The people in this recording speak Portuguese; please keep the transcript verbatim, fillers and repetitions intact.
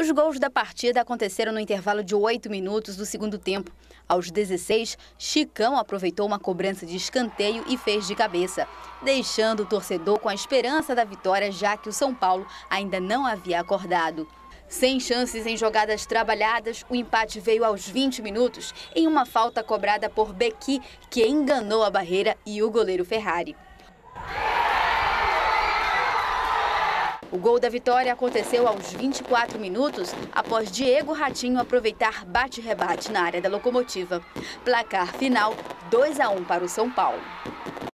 Os gols da partida aconteceram no intervalo de oito minutos do segundo tempo. Aos dezesseis, Chicão aproveitou uma cobrança de escanteio e fez de cabeça, deixando o torcedor com a esperança da vitória, já que o São Paulo ainda não havia acordado. Sem chances em jogadas trabalhadas, o empate veio aos vinte minutos em uma falta cobrada por Bequi, que enganou a barreira e o goleiro Ferrari. O gol da vitória aconteceu aos vinte e quatro minutos, após Diego Ratinho aproveitar bate-rebate na área da locomotiva. Placar final, dois a um para o São Paulo.